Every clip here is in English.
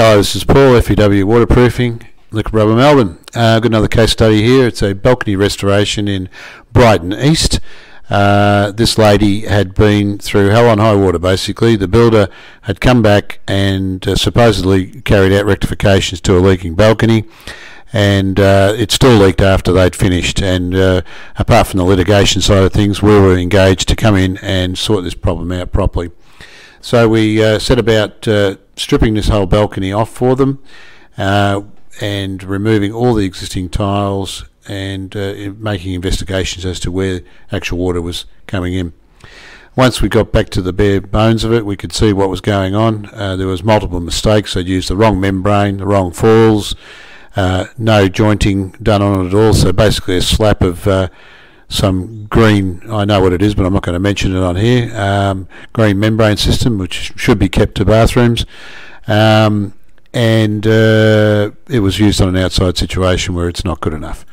Hello, this is Paul, FEW Waterproofing, Liquid Rubber Melbourne. I've got another case study here. It's a balcony restoration in Brighton East. This lady had been through hell on high water, basically. The builder had come back and supposedly carried out rectifications to a leaking balcony, and it still leaked after they'd finished. And apart from the litigation side of things, we were engaged to come in and sort this problem out properly. So we set about stripping this whole balcony off for them and removing all the existing tiles and making investigations as to where actual water was coming in. Once we got back to the bare bones of it, we could see what was going on. There was multiple mistakes. They'd used the wrong membrane, the wrong falls, no jointing done on it at all. So basically a slap of some green, I know what it is, but I'm not going to mention it on here, green membrane system, which should be kept to bathrooms. And it was used on an outside situation where it's not good enough.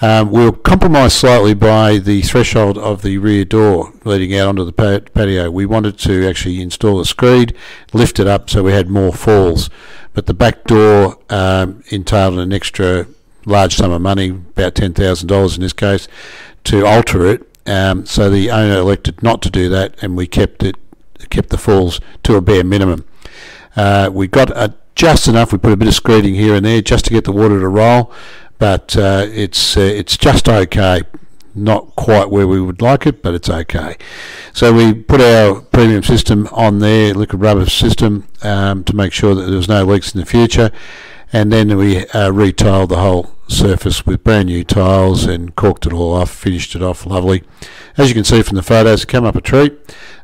We were compromised slightly by the threshold of the rear door leading out onto the patio. We wanted to actually install a screed, lift it up so we had more falls. But the back door entailed an extra large sum of money, about $10,000 in this case, to alter it, so the owner elected not to do that, and we kept the falls to a bare minimum. We got just enough. We put a bit of screeding here and there just to get the water to roll, but it's just okay. Not quite where we would like it, but it's okay. So we put our premium system on there, liquid rubber system, to make sure that there was no leaks in the future. And then we retiled the whole surface with brand new tiles and corked it all off, finished it off lovely. As you can see from the photos, it came up a treat.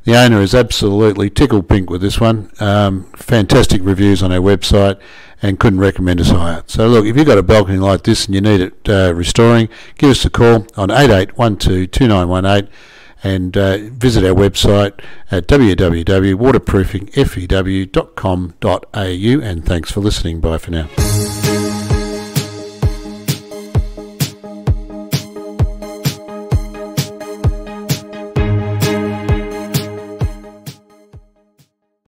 The owner is absolutely tickled pink with this one. Fantastic reviews on our website, and couldn't recommend us higher. So look, if you've got a balcony like this and you need it restoring, give us a call on 8812 2918, and visit our website at www.waterproofingfew.com.au. And thanks for listening. Bye for now.